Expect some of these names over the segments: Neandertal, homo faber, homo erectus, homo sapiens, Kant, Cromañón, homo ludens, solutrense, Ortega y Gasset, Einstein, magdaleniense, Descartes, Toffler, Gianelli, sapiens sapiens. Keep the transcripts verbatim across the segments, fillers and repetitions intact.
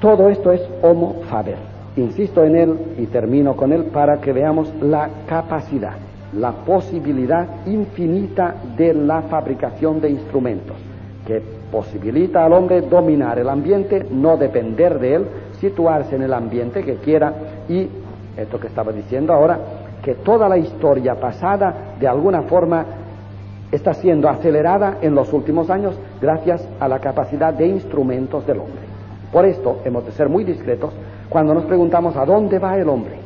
Todo esto es homo faber. Insisto en él y termino con él para que veamos la capacidad, la posibilidad infinita de la fabricación de instrumentos, que posibilita al hombre dominar el ambiente, no depender de él, situarse en el ambiente que quiera. Y esto que estaba diciendo ahora, que toda la historia pasada de alguna forma está siendo acelerada en los últimos años gracias a la capacidad de instrumentos del hombre. Por esto hemos de ser muy discretos cuando nos preguntamos a dónde va el hombre,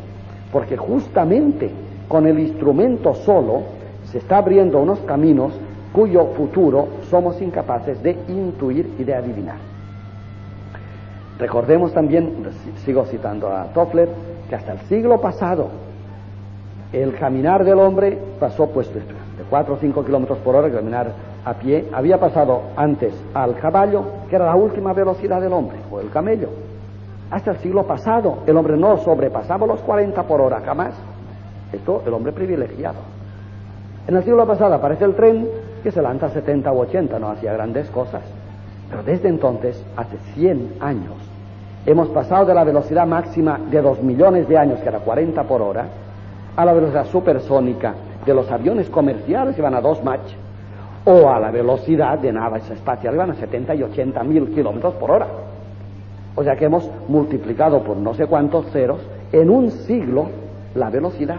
porque justamente con el instrumento solo se está abriendo unos caminos cuyo futuro somos incapaces de intuir y de adivinar. Recordemos también, sigo citando a Toffler, que hasta el siglo pasado el caminar del hombre pasó pues de cuatro o cinco kilómetros por hora, caminar a pie, había pasado antes al caballo, que era la última velocidad del hombre, o el camello. Hasta el siglo pasado el hombre no sobrepasaba los cuarenta por hora jamás. Esto el hombre privilegiado. En el siglo pasado aparece el tren, que se lanza a setenta u ochenta, no hacía grandes cosas. Pero desde entonces, hace cien años, hemos pasado de la velocidad máxima de dos millones de años, que era cuarenta por hora, a la velocidad supersónica de los aviones comerciales, que van a dos Mach, o a la velocidad de naves espaciales, que van a setenta y ochenta mil kilómetros por hora. O sea que hemos multiplicado por no sé cuántos ceros en un siglo la velocidad.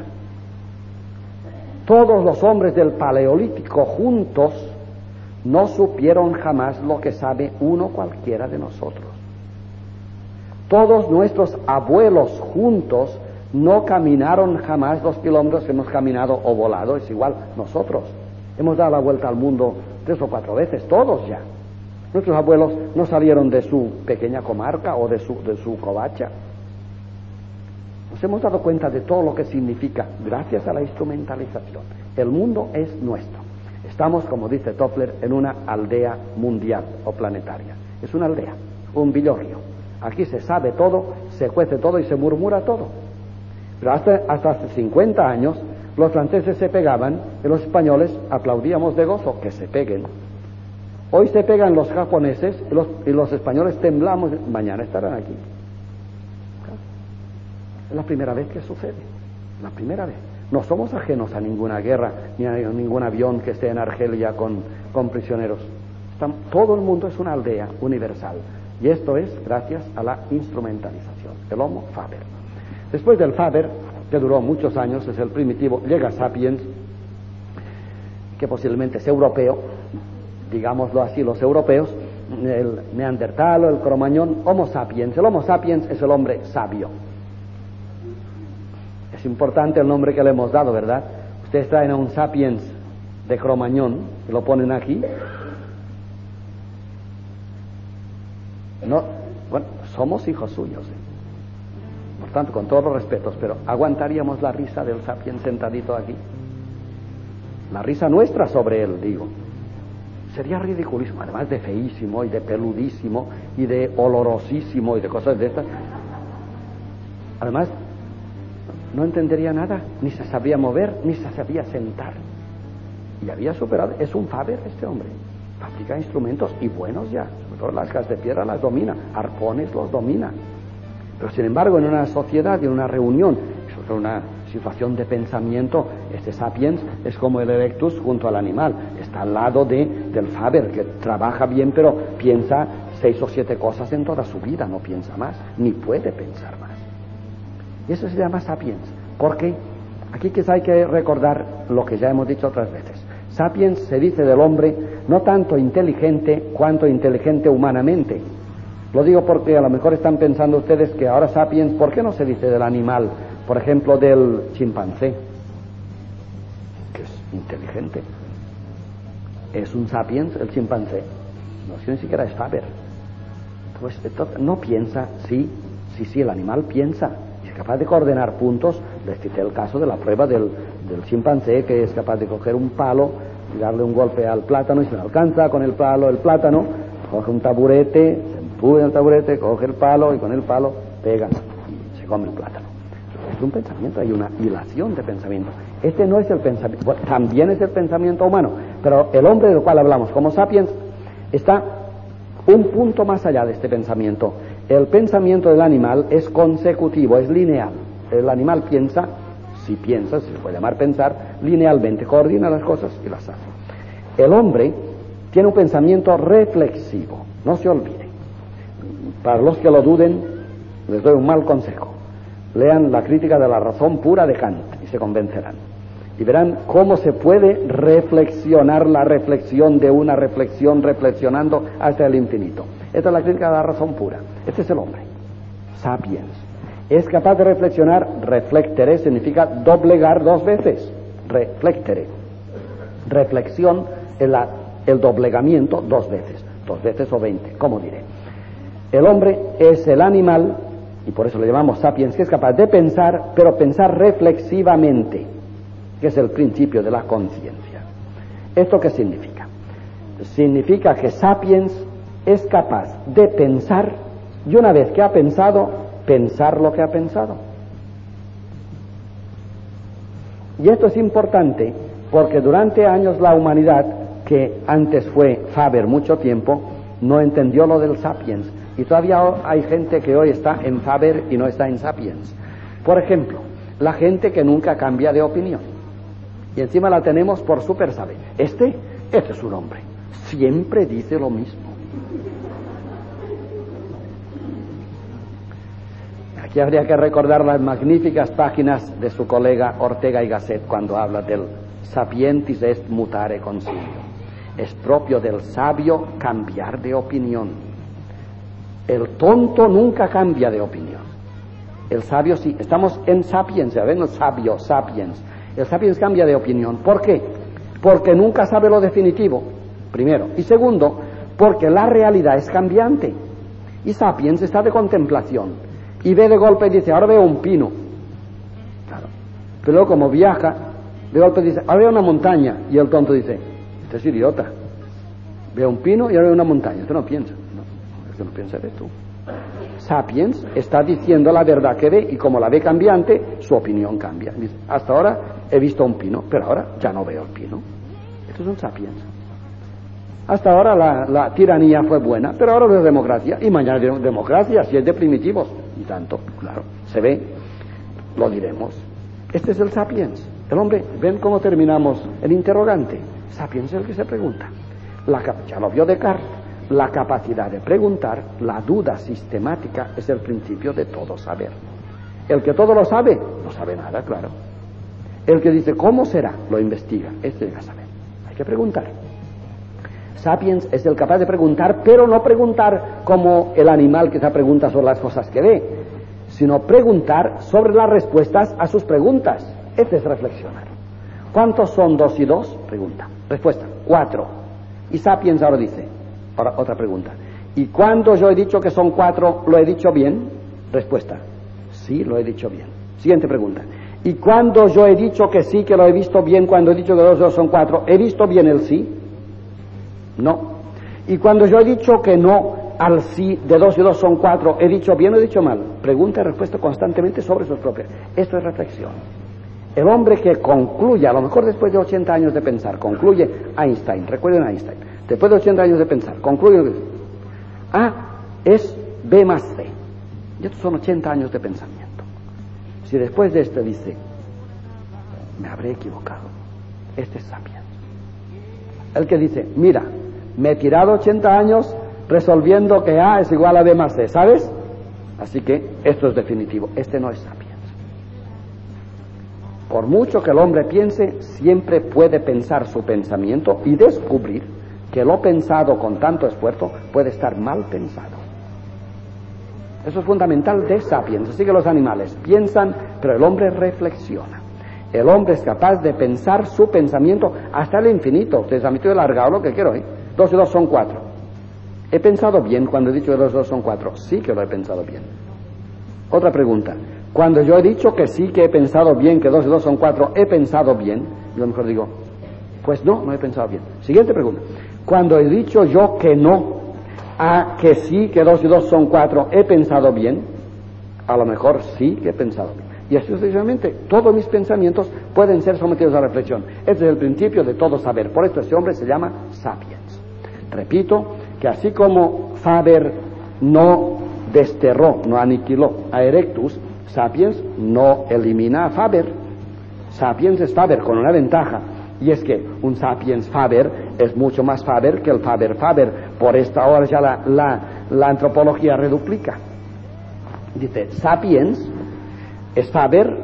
Todos los hombres del Paleolítico juntos no supieron jamás lo que sabe uno cualquiera de nosotros. Todos nuestros abuelos juntos no caminaron jamás los kilómetros que hemos caminado o volado, es igual nosotros. Hemos dado la vuelta al mundo tres o cuatro veces, todos ya. Nuestros abuelos no salieron de su pequeña comarca o de su, de su covacha. Nos hemos dado cuenta de todo lo que significa, gracias a la instrumentalización. El mundo es nuestro. Estamos, como dice Toffler, en una aldea mundial o planetaria. Es una aldea, un villorrio. Aquí se sabe todo, se cuece todo y se murmura todo. Pero hasta, hasta hace cincuenta años los franceses se pegaban y los españoles aplaudíamos de gozo que se peguen. Hoy se pegan los japoneses y los, y los españoles temblamos, mañana estarán aquí. Es la primera vez que sucede, la primera vez. No somos ajenos a ninguna guerra, ni a ningún avión que esté en Argelia con, con prisioneros. Están, todo el mundo es una aldea universal. Y esto es gracias a la instrumentalización, el homo faber. Después del faber, que duró muchos años, es el primitivo, llega sapiens, que posiblemente es europeo, digámoslo así los europeos, el neandertal o el cromañón, homo sapiens. El homo sapiens es el hombre sabio. Es importante el nombre que le hemos dado, ¿verdad? Ustedes traen a un sapiens de Cromañón y lo ponen aquí. No, bueno, somos hijos suyos, ¿eh? Por tanto, con todos los respetos, pero ¿aguantaríamos la risa del sapiens sentadito aquí? La risa nuestra sobre él, digo. Sería ridiculísimo, además de feísimo y de peludísimo y de olorosísimo y de cosas de estas. Además, no entendería nada, ni se sabía mover, ni se sabía sentar. Y había superado, es un faber este hombre. Fabrica instrumentos y buenos ya, sobre todo las cajas de piedra las domina, arpones los domina. Pero sin embargo en una sociedad, en una reunión, sobre una situación de pensamiento, este sapiens es como el erectus junto al animal. Está al lado de, del faber, que trabaja bien pero piensa seis o siete cosas en toda su vida, no piensa más, ni puede pensar más. Y eso se llama sapiens, porque aquí quizá hay que recordar lo que ya hemos dicho otras veces. Sapiens se dice del hombre no tanto inteligente cuanto inteligente humanamente. Lo digo porque a lo mejor están pensando ustedes que ahora sapiens, ¿por qué no se dice del animal? Por ejemplo, del chimpancé, que es inteligente. Es un sapiens el chimpancé, no sé, ni siquiera es faber. Pues, no piensa, sí, sí, sí, el animal piensa. Capaz de coordinar puntos. Les cité el caso de la prueba del, del chimpancé, que es capaz de coger un palo y darle un golpe al plátano y se le alcanza con el palo el plátano, coge un taburete, se empuja el taburete, coge el palo y con el palo pega y se come el plátano. Es un pensamiento, hay una hilación de pensamiento. Este no es el pensamiento, bueno, también es el pensamiento humano, pero el hombre del cual hablamos como sapiens está un punto más allá de este pensamiento. el pensamiento del animal es consecutivo, es lineal. El animal piensa, si piensa, si se puede llamar pensar, linealmente, coordina las cosas y las hace. El hombre tiene un pensamiento reflexivo, no se olvide. Para los que lo duden, les doy un mal consejo. Lean la crítica de la razón pura de Kant y se convencerán. Y verán cómo se puede reflexionar la reflexión de una reflexión, reflexionando hasta el infinito. Esta es la crítica de la razón pura. Este es el hombre, sapiens. Es capaz de reflexionar, reflectere significa doblegar dos veces. Reflectere. Reflexión es la, el doblegamiento dos veces. Dos veces o veinte, ¿cómo diré? El hombre es el animal, y por eso le llamamos sapiens, que es capaz de pensar, pero pensar reflexivamente, que es el principio de la conciencia. ¿Esto qué significa? Significa que sapiens es capaz de pensar, y una vez que ha pensado, pensar lo que ha pensado. Y esto es importante porque durante años la humanidad, que antes fue Faber mucho tiempo, no entendió lo del sapiens, y todavía hay gente que hoy está en Faber y no está en sapiens. Por ejemplo, la gente que nunca cambia de opinión, y encima la tenemos por súper sabe. Este, este es un hombre, siempre dice lo mismo. Aquí habría que recordar las magníficas páginas de su colega Ortega y Gasset cuando habla del sapientis est mutare consilio. Es propio del sabio cambiar de opinión. El tonto nunca cambia de opinión. El sabio sí. Estamos en sapiens, ya ven, el sabio, sapiens. El sapiens cambia de opinión. ¿Por qué? Porque nunca sabe lo definitivo, primero. Y segundo, porque la realidad es cambiante. Y sapiens está de contemplación. Y ve de golpe y dice, ahora veo un pino. Claro. Pero luego como viaja, de golpe dice, ahora veo una montaña. Y el tonto dice, este es idiota. Veo un pino y ahora veo una montaña. Este no piensa. No, este no piensa, eres tú. Sapiens está diciendo la verdad que ve, y como la ve cambiante, su opinión cambia. Dice, hasta ahora he visto un pino, pero ahora ya no veo el pino. Esto es un sapiens. Hasta ahora la, la tiranía fue buena, pero ahora veo democracia. Y mañana veo democracia, si es de primitivos. Y tanto, claro, se ve, lo diremos. Este es el sapiens. El hombre, ven cómo terminamos el interrogante. Sapiens es el que se pregunta. La, ya lo vio Descartes. La capacidad de preguntar, la duda sistemática, es el principio de todo saber. El que todo lo sabe, no sabe nada, claro. El que dice, ¿cómo será? Lo investiga. Este llega a saber. Hay que preguntar. Sapiens es el capaz de preguntar, pero no preguntar como el animal que se pregunta sobre las cosas que ve, sino preguntar sobre las respuestas a sus preguntas. Este es reflexionar. ¿Cuántos son dos y dos? Pregunta. Respuesta, cuatro. Y Sapiens ahora dice, ahora otra pregunta. ¿Y cuando yo he dicho que son cuatro, lo he dicho bien? Respuesta, sí, lo he dicho bien. Siguiente pregunta. ¿Y cuando yo he dicho que sí, que lo he visto bien, cuando he dicho que dos y dos son cuatro, he visto bien el sí? No. Y cuando yo he dicho que no al sí de dos y dos son cuatro, ¿he dicho bien o he dicho mal? Pregunta y respuesta constantemente sobre sus propias. Esto es reflexión. El hombre que concluye, a lo mejor después de ochenta años de pensar, concluye Einstein, recuerden Einstein, después de ochenta años de pensar, concluye A es B más C. Y estos son ochenta años de pensamiento. Si después de esto dice, me habré equivocado, este es sapiens. El que dice, mira, me he tirado ochenta años resolviendo que A es igual a B más C, ¿sabes? Así que esto es definitivo, este no es sapiens. Por mucho que el hombre piense, siempre puede pensar su pensamiento y descubrir que lo pensado con tanto esfuerzo puede estar mal pensado. Eso es fundamental de sapiens, así que los animales piensan, pero el hombre reflexiona. El hombre es capaz de pensar su pensamiento hasta el infinito. Ustedes han metido alargado lo que quiero, ¿eh? Dos y dos son cuatro. ¿He pensado bien cuando he dicho que dos y dos son cuatro? Sí que lo he pensado bien. Otra pregunta. Cuando yo he dicho que sí que he pensado bien, que dos y dos son cuatro, ¿he pensado bien? Yo a lo mejor digo, pues no, no he pensado bien. Siguiente pregunta. Cuando he dicho yo que no a que sí, que dos y dos son cuatro, ¿he pensado bien? A lo mejor sí que he pensado bien. Y así sucesivamente, todos mis pensamientos pueden ser sometidos a reflexión. Este es el principio de todo saber. Por esto este hombre se llama sapiens. Repito que así como Faber no desterró, no aniquiló a Erectus, Sapiens no elimina a Faber. Sapiens es Faber con una ventaja, y es que un Sapiens Faber es mucho más Faber que el Faber Faber. Por esta hora ya la, la, la antropología reduplica. Dice, Sapiens es Faber,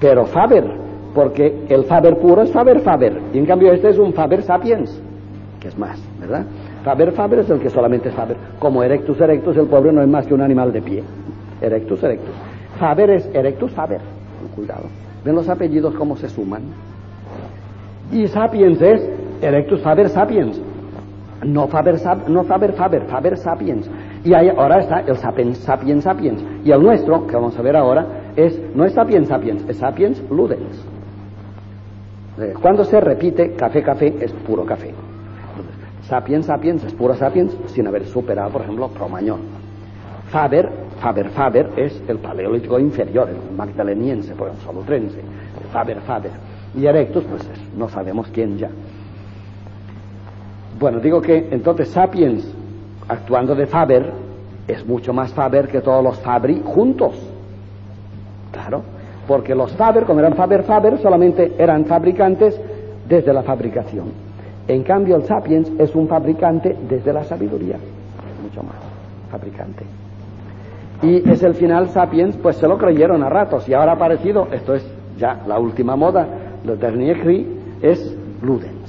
pero Faber, porque el Faber puro es Faber Faber, y en cambio este es un Faber Sapiens, que es más, ¿verdad? Faber Faber es el que solamente es Faber. Como Erectus Erectus, el pobre no es más que un animal de pie. Erectus Erectus. Faber es Erectus Faber. Cuidado. ¿Ven los apellidos cómo se suman? Y Sapiens es Erectus Faber Sapiens. No Faber, sap, no Faber Faber, Faber Sapiens. Y ahí, ahora está el Sapiens Sapiens Sapiens. Y el nuestro, que vamos a ver ahora, es no es Sapiens Sapiens, es Sapiens Ludens. Cuando se repite café café, es puro café. Sapiens Sapiens es puro Sapiens sin haber superado, por ejemplo, Cromañón. Faber, Faber Faber es el paleolítico inferior, el magdaleniense, por el solutrense. Faber Faber. Y Erectus, pues es, no sabemos quién ya. Bueno, digo que entonces Sapiens, actuando de Faber, es mucho más Faber que todos los Fabri juntos. Claro, porque los Faber, como eran Faber Faber, solamente eran fabricantes desde la fabricación. En cambio, el Sapiens es un fabricante desde la sabiduría, mucho más, fabricante. Y es el final Sapiens, pues se lo creyeron a ratos, y ahora ha aparecido, esto es ya la última moda, lo dernier cri es Ludens.